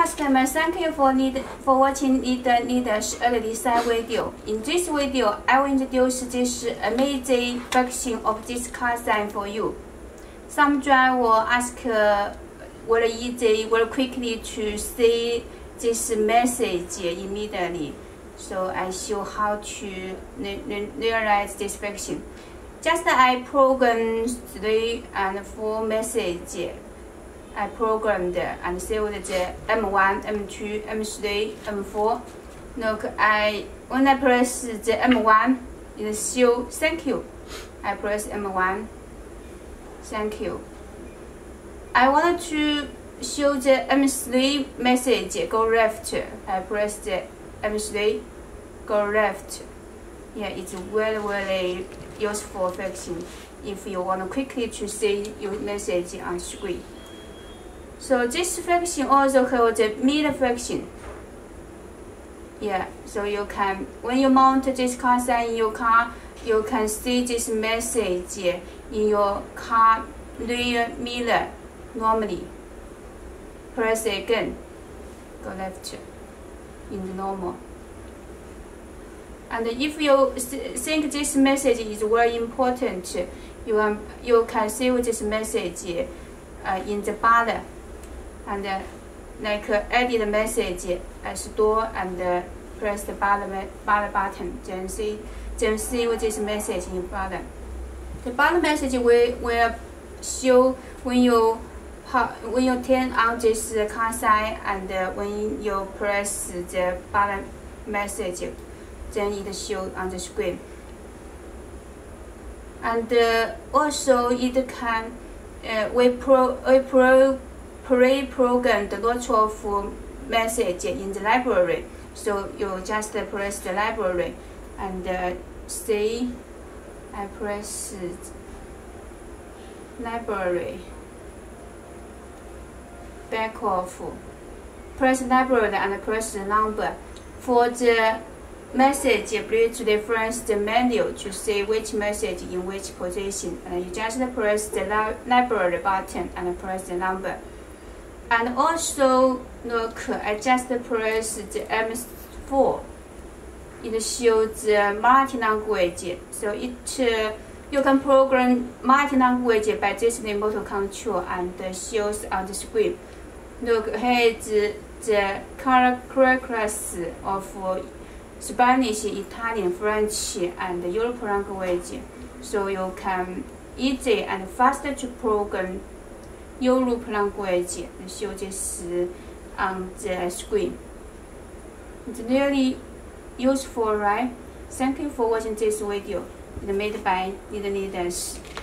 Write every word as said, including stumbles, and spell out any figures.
customers, thank you for need for watching Leadleds early design video. In this video, I will introduce this amazing function of this car sign for you. Someone will ask uh, very easy, very quickly to see this message immediately. So I show how to realize this function. Just I programmed three and four messages. I programmed and saved the M one, M two, M three, M four. Look, I when I press the M one, it shows thank you. I press M one, thank you. I want to show the M three message, go left. I press the M three, go left. Yeah, it's very, very useful function if you want quickly to see your message on screen. So this function also called the mid function. Yeah, so you can, when you mount this car sign in your car, you can see this message in your car rear mirror normally. Press again, go left, in the normal. And if you think this message is very important, you, um, you can save this message uh, in the banner. And uh, like uh, edit message, I store and uh, press the bottom button, then see, then see this message in bottom. The bottom message will, will show when you when you turn on this car sign and uh, when you press the bottom message, then it shows on the screen. And uh, also it can uh, we pro we pro. pre-programmed lots of message in the library, so you just press the library and uh, see. I press library, back off, press library and press the number. For the message, please reference the menu to see which message in which position, and you just press the li library button and press the number. And also, look, I just pressed the M four. It shows the multi-language. So it, uh, you can program multi-language by this remote control and shows on the screen. Look, here is the, the characters of Spanish, Italian, French, and Europe language. So you can easy and faster to program Europe language, and show this on the screen. It's really useful, right? Thank you for watching this video. It's made by Leadleds.